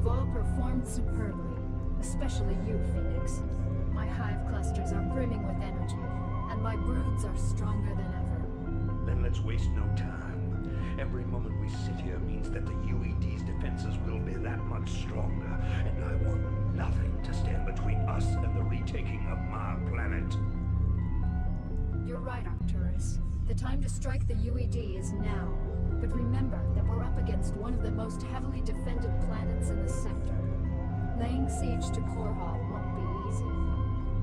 have all performed superbly, especially you, Phoenix. My hive clusters are brimming with energy, and my broods are stronger than ever. Then let's waste no time. Every moment we sit here means that the UED's defenses will be that much stronger, and I want nothing to stand between us and the retaking of my planet. You're right, Arcturus. The time to strike the UED is now. But remember that we're up against one of the most heavily defended planets in the sector. Laying siege to Korhal won't be easy.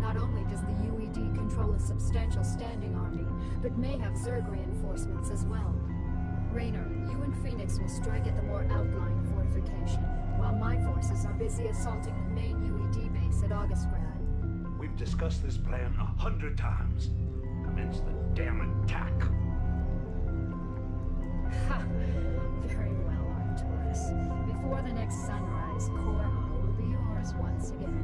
Not only does the UED control a substantial standing army, but may have Zerg reinforcements as well. Raynor, you and Phoenix will strike at the more outlying fortification, while my forces are busy assaulting the main UED base at Augustgrad. We've discussed this plan 100 times. Commence the damn attack. Ha! Very well, Arcturus. Before the next sunrise, Korhal will be yours once again.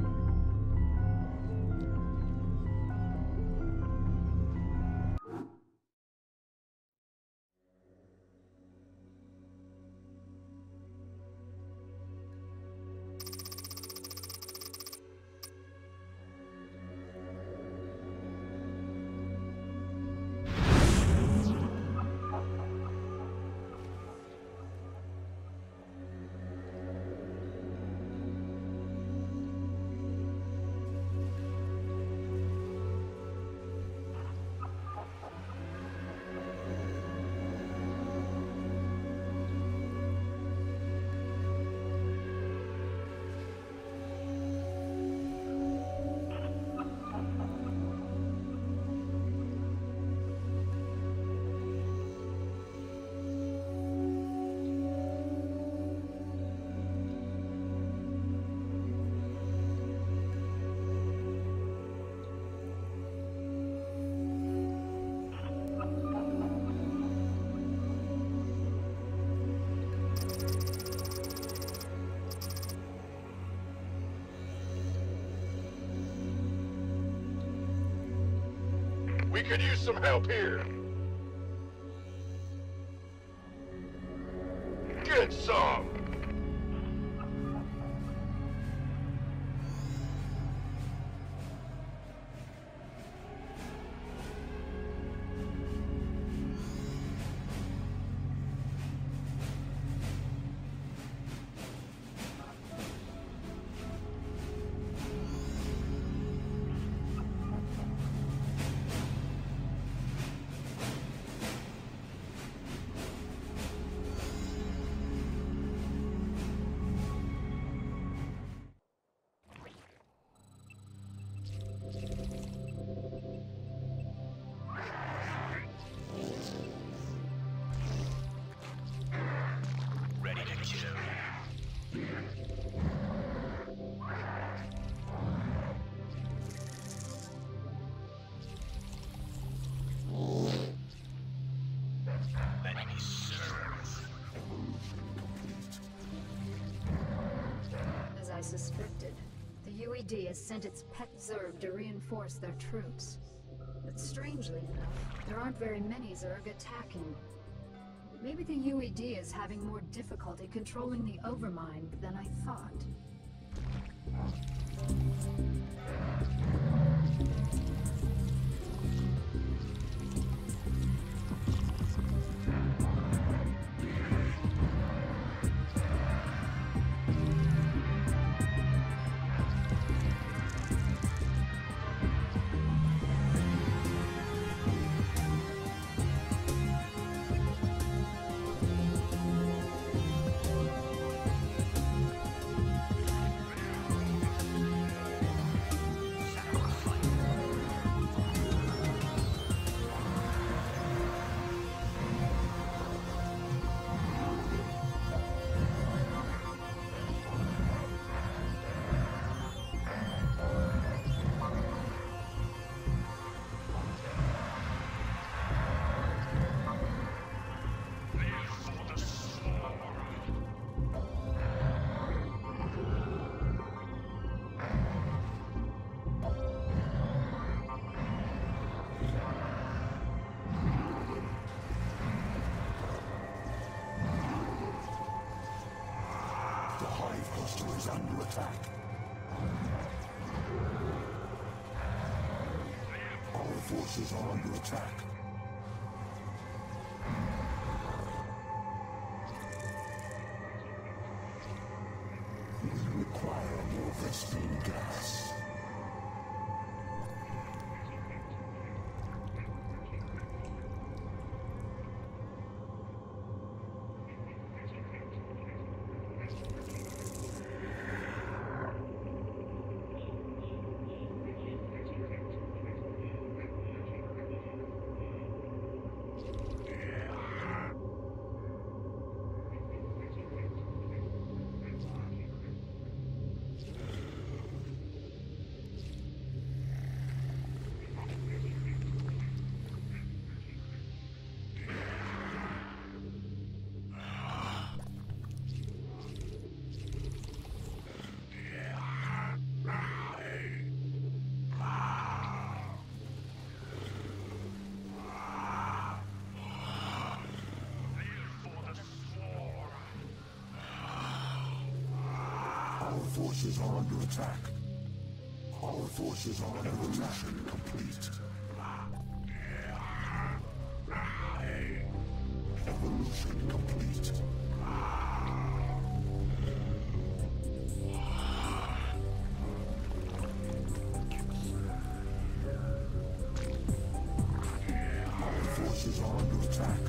We could use some help here. Get some. Suspected. The UED has sent its pet Zerg to reinforce their troops. But strangely enough, there aren't very many Zerg attacking. Maybe the UED is having more difficulty controlling the Overmind than I thought. is under attack. Our forces are under attack. We require more Vespene gas. Our forces are under attack. Our forces are under attack and complete. Evolution complete. Our forces are under attack.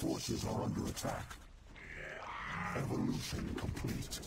Forces are under attack. Evolution complete.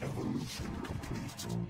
Evolution complete.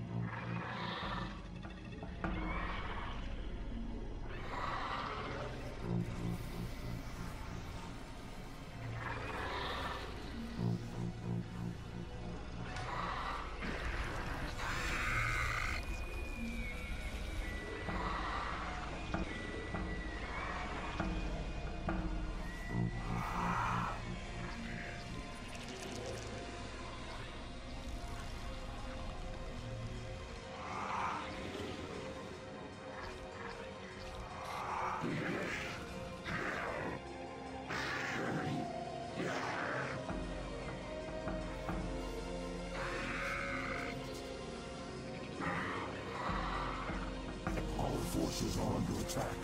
forces are under attack.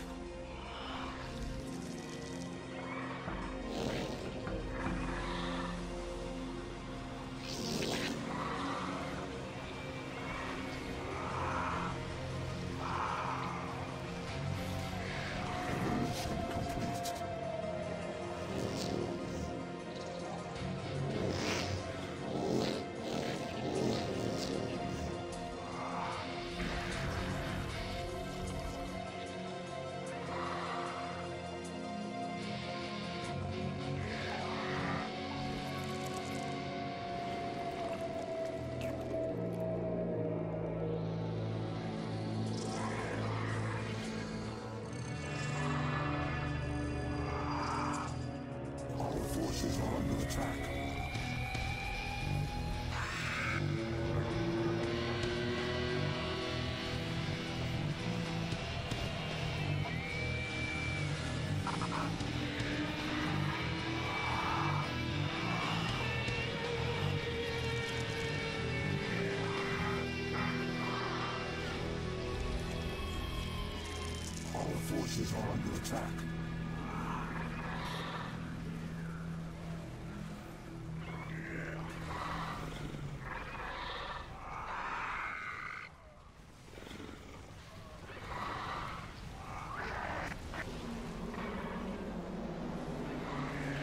Forces are under attack. Forces are under attack.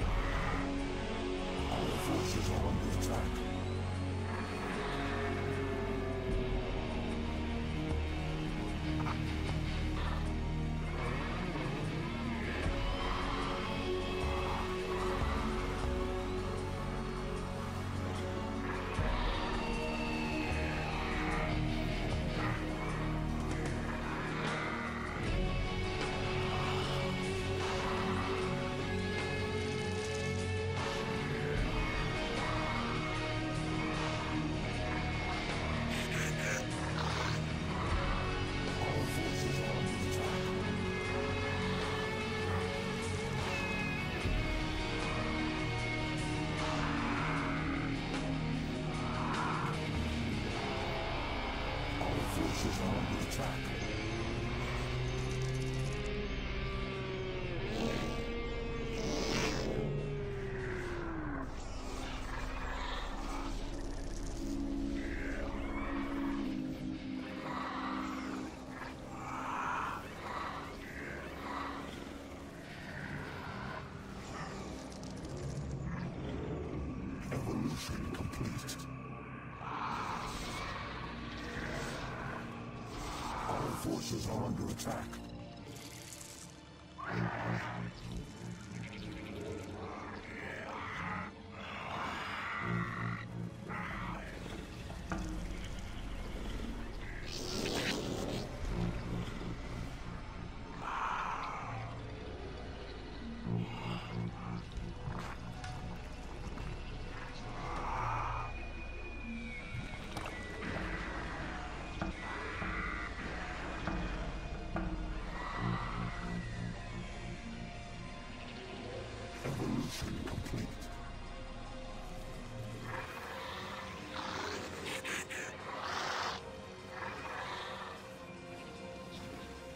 Forces are under attack.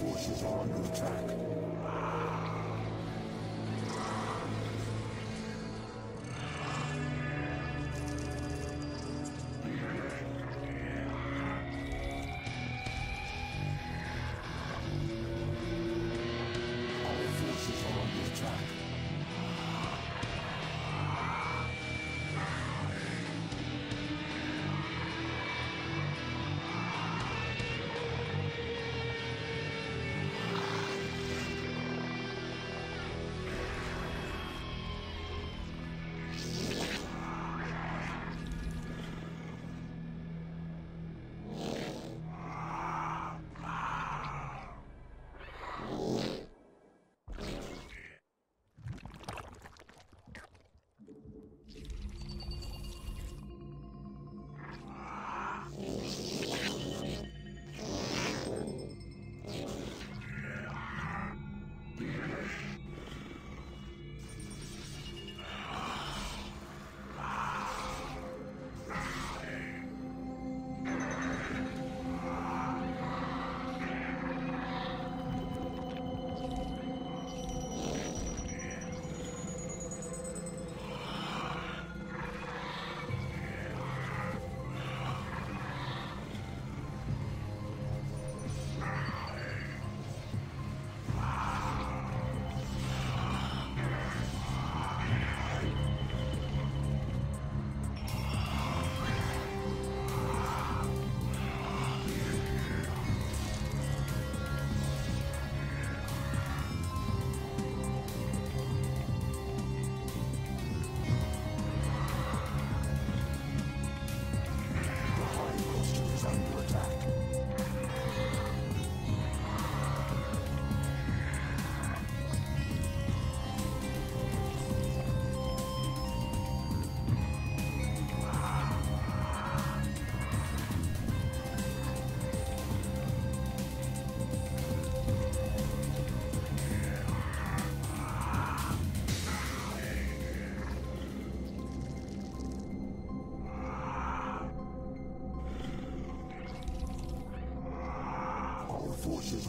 Forces are under attack.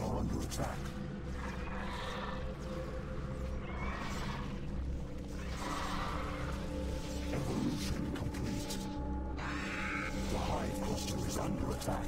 Forces are under attack. Evolution complete. The Hive cluster is under attack.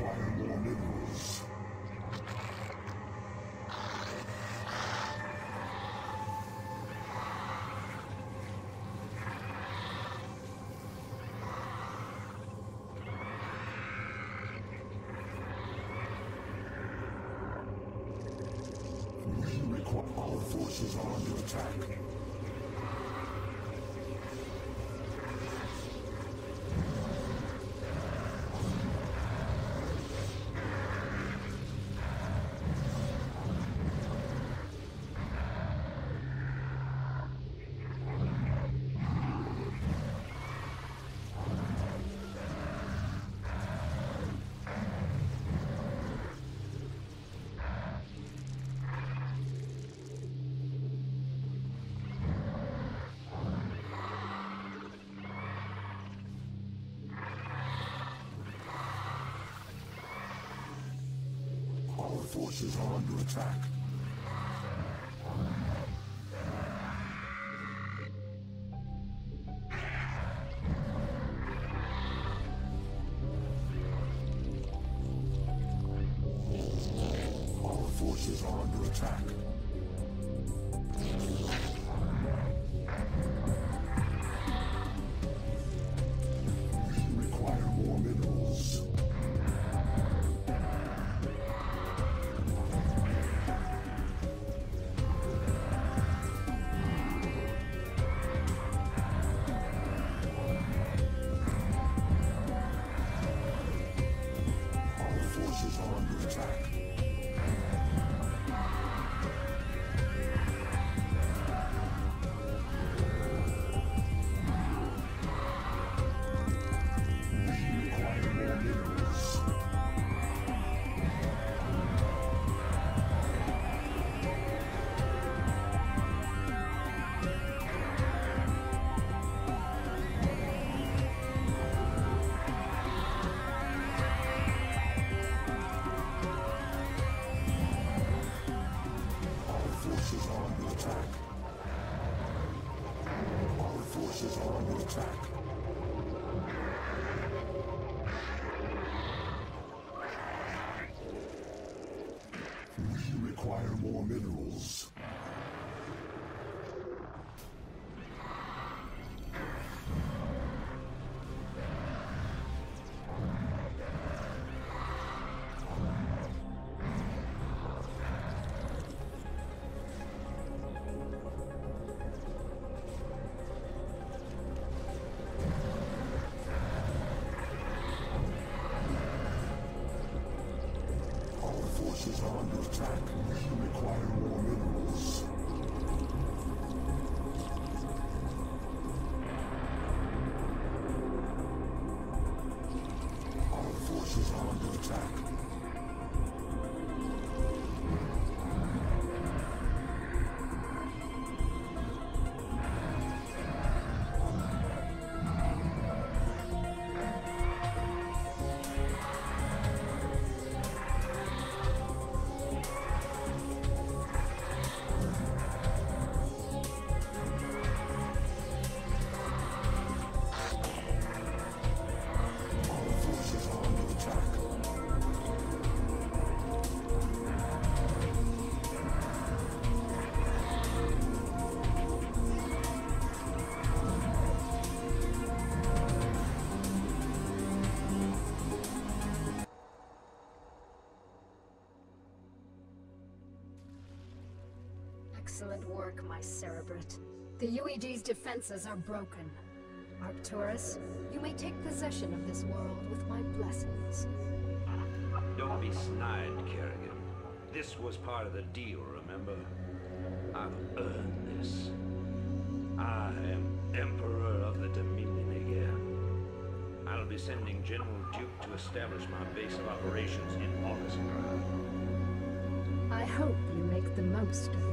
acquire more minerals. Forces are under attack. Our forces are under attack. We require more minerals. Excellent work, my Cerebrate. The UEG's defenses are broken. Arcturus, you may take possession of this world with my blessings. Don't be snide, Kerrigan. This was part of the deal, remember? I've earned this. I am Emperor of the Dominion again. I'll be sending General Duke to establish my base of operations in Augustgrad. I hope you make the most of it.